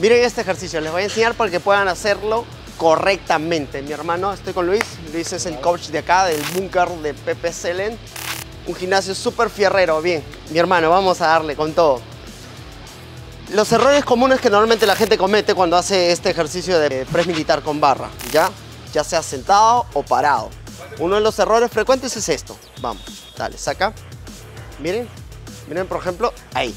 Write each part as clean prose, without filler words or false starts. Miren este ejercicio, les voy a enseñar para que puedan hacerlo correctamente. Mi hermano, estoy con Luis. Luis es el coach de acá, del búnker de Pepe Selene. Un gimnasio súper fierrero. Bien, mi hermano, vamos a darle con todo. Los errores comunes que normalmente la gente comete cuando hace este ejercicio de press militar con barra, ya sea sentado o parado. Uno de los errores frecuentes es esto. Vamos, dale, saca. Miren, miren por ejemplo, ahí.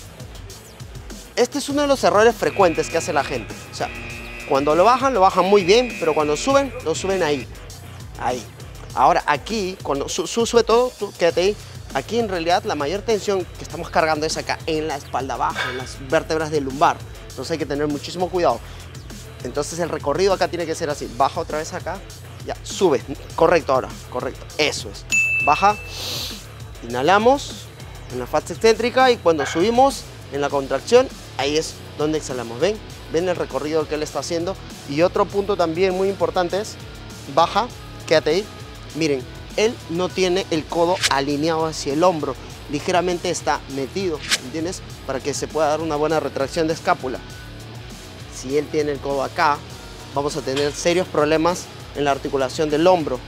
Este es uno de los errores frecuentes que hace la gente. O sea, cuando lo bajan muy bien, pero cuando suben, lo suben ahí. Ahí. Ahora aquí, cuando sube todo, tú quédate ahí. Aquí en realidad la mayor tensión que estamos cargando es acá, en la espalda baja, en las vértebras del lumbar. Entonces hay que tener muchísimo cuidado. Entonces el recorrido acá tiene que ser así. Baja otra vez acá, ya, sube. Correcto ahora, correcto. Eso es. Baja, inhalamos en la fase excéntrica y cuando subimos en la contracción, ahí es donde exhalamos. ¿Ven? ¿Ven el recorrido que él está haciendo? Y otro punto también muy importante es, baja, quédate ahí. Miren, él no tiene el codo alineado hacia el hombro, ligeramente está metido, ¿entiendes? Para que se pueda dar una buena retracción de escápula. Si él tiene el codo acá, vamos a tener serios problemas en la articulación del hombro.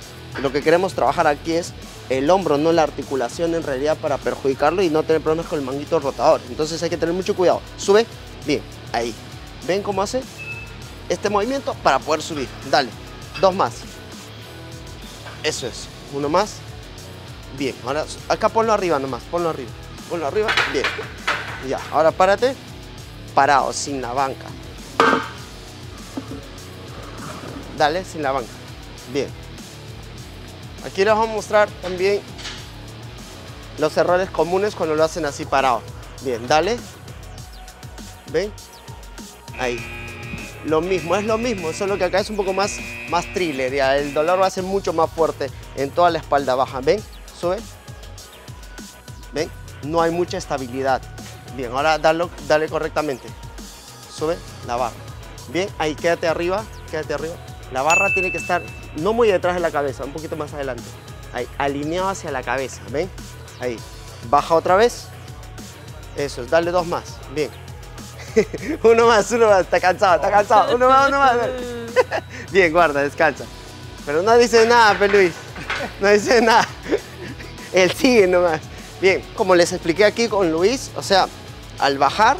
Lo que queremos trabajar aquí es el hombro, no la articulación en realidad, para perjudicarlo y no tener problemas con el manguito rotador. Entonces hay que tener mucho cuidado. Sube, bien, ahí. ¿Ven cómo hace este movimiento para poder subir? Dale, dos más. Eso es, uno más. Bien, ahora acá ponlo arriba nomás, ponlo arriba, bien. Ya, ahora párate, parado, sin la banca. Dale, sin la banca, bien. Aquí les voy a mostrar también los errores comunes cuando lo hacen así parado. Bien, dale. ¿Ven? Ahí. Lo mismo, solo que acá es un poco más thriller, ya. El dolor va a ser mucho más fuerte en toda la espalda baja. ¿Ven? Sube. ¿Ven? No hay mucha estabilidad. Bien, ahora dale correctamente. Sube la barra. Bien, ahí quédate arriba, quédate arriba. La barra tiene que estar no muy detrás de la cabeza, un poquito más adelante. Ahí, alineado hacia la cabeza, ¿ven? Ahí, baja otra vez. Eso es, dale dos más, bien. Uno más, está cansado, uno más, dale. Bien, guarda, descansa. Pero no dice nada, Pepe Luis, no dice nada. Él sigue nomás. Bien, como les expliqué aquí con Luis, o sea, al bajar,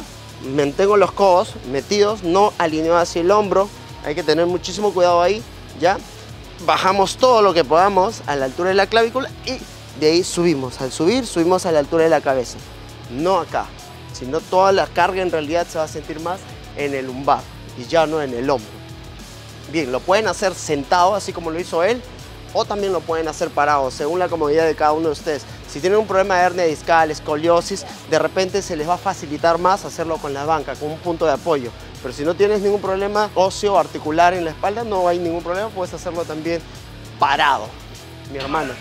mantengo los codos metidos, no alineado hacia el hombro. Hay que tener muchísimo cuidado ahí, ¿ya? Bajamos todo lo que podamos a la altura de la clavícula y de ahí subimos. Al subir, subimos a la altura de la cabeza. No acá, sino toda la carga en realidad se va a sentir más en el lumbar y ya no en el hombro. Bien, lo pueden hacer sentado, así como lo hizo él, o también lo pueden hacer parado, según la comodidad de cada uno de ustedes. Si tienen un problema de hernia discal, escoliosis, de repente se les va a facilitar más hacerlo con la banca, con un punto de apoyo. Pero si no tienes ningún problema óseo articular en la espalda, no hay ningún problema, puedes hacerlo también parado. Mi hermano.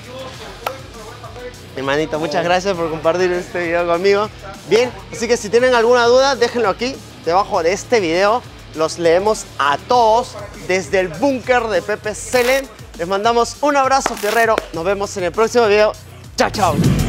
Mi hermanito, muchas gracias por compartir este video conmigo. Bien, así que si tienen alguna duda, déjenlo aquí, debajo de este video. Los leemos a todos desde el búnker de Pepe Selene. Les mandamos un abrazo, guerrero. Nos vemos en el próximo video. Chao, chao.